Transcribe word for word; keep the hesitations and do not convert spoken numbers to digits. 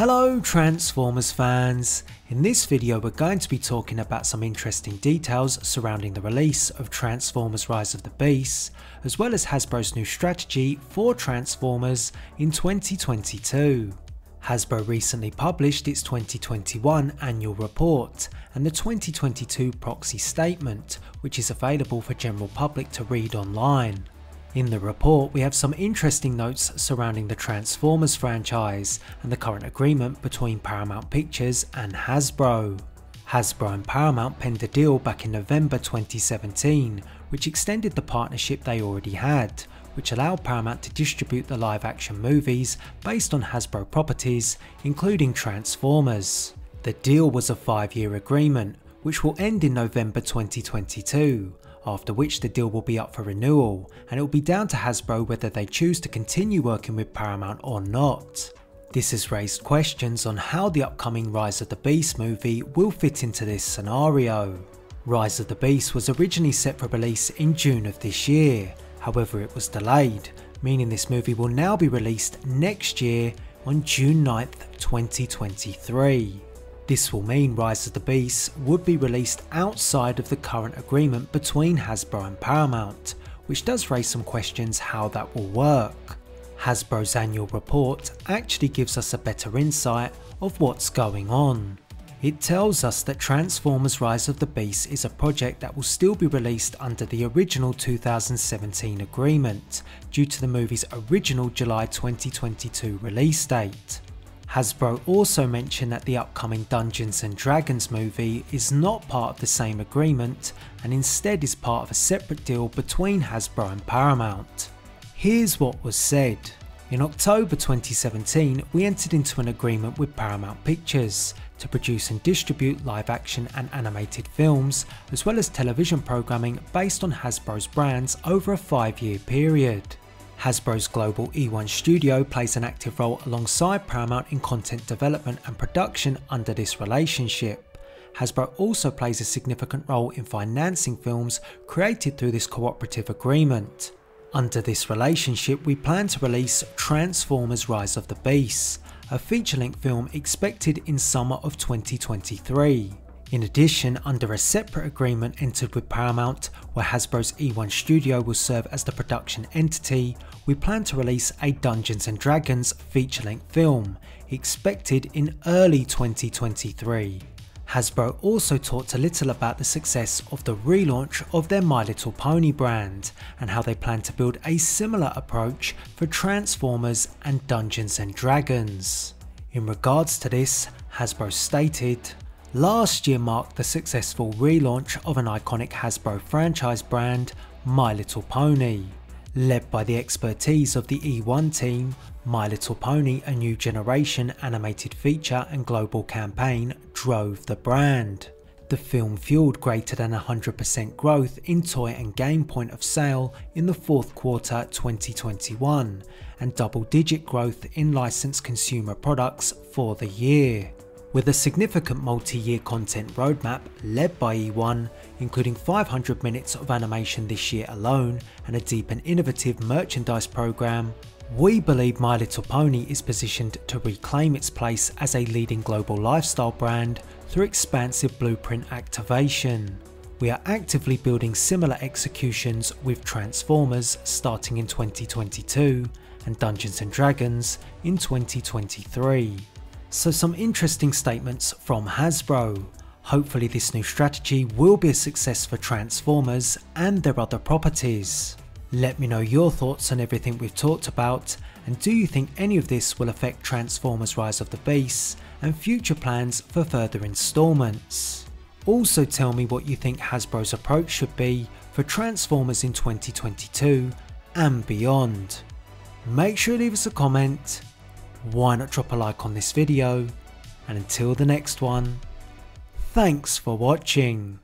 Hello Transformers fans! In this video we're going to be talking about some interesting details surrounding the release of Transformers Rise of the Beasts, as well as Hasbro's new strategy for Transformers in twenty twenty-two. Hasbro recently published its twenty twenty-one annual report and the twenty twenty-two proxy statement, which is available for general public to read online. In the report, we have some interesting notes surrounding the Transformers franchise and the current agreement between Paramount Pictures and Hasbro. Hasbro and Paramount penned a deal back in November twenty seventeen, which extended the partnership they already had, which allowed Paramount to distribute the live-action movies based on Hasbro properties, including Transformers. The deal was a five-year agreement, which will end in November twenty twenty-two. After which the deal will be up for renewal, and it will be down to Hasbro whether they choose to continue working with Paramount or not. This has raised questions on how the upcoming Rise of the Beasts movie will fit into this scenario. Rise of the Beasts was originally set for release in June of this year, however it was delayed, meaning this movie will now be released next year on June ninth, twenty twenty-three. This will mean Rise of the Beasts would be released outside of the current agreement between Hasbro and Paramount, which does raise some questions how that will work. Hasbro's annual report actually gives us a better insight of what's going on. It tells us that Transformers Rise of the Beasts is a project that will still be released under the original two thousand seventeen agreement, due to the movie's original July twenty twenty-two release date. Hasbro also mentioned that the upcoming Dungeons and Dragons movie is not part of the same agreement and instead is part of a separate deal between Hasbro and Paramount. Here's what was said. In October twenty seventeen, we entered into an agreement with Paramount Pictures to produce and distribute live action and animated films, as well as television programming based on Hasbro's brands over a five-year period. Hasbro's global E one studio plays an active role alongside Paramount in content development and production under this relationship. Hasbro also plays a significant role in financing films created through this cooperative agreement. Under this relationship, we plan to release Transformers Rise of the Beasts, a feature-length film expected in summer of twenty twenty-three. In addition, under a separate agreement entered with Paramount, where Hasbro's E one studio will serve as the production entity, we plan to release a Dungeons and Dragons feature-length film, expected in early twenty twenty-three. Hasbro also talked a little about the success of the relaunch of their My Little Pony brand, and how they plan to build a similar approach for Transformers and Dungeons and Dragons. In regards to this, Hasbro stated, "Last year marked the successful relaunch of an iconic Hasbro franchise brand, My Little Pony. Led by the expertise of the E one team, My Little Pony: A New Generation animated feature and global campaign drove the brand. The film fueled greater than one hundred percent growth in toy and game point of sale in the fourth quarter twenty twenty-one, and double-digit growth in licensed consumer products for the year. With a significant multi-year content roadmap led by E one, including five hundred minutes of animation this year alone and a deep and innovative merchandise program, we believe My Little Pony is positioned to reclaim its place as a leading global lifestyle brand through expansive blueprint activation. We are actively building similar executions with Transformers starting in twenty twenty-two and Dungeons and Dragons in twenty twenty-three. So some interesting statements from Hasbro. Hopefully this new strategy will be a success for Transformers and their other properties. Let me know your thoughts on everything we've talked about, and do you think any of this will affect Transformers Rise of the Beasts and future plans for further installments? Also tell me what you think Hasbro's approach should be for Transformers in twenty twenty-two and beyond. Make sure you leave us a comment. Why not drop a like on this video, and until the next one, thanks for watching.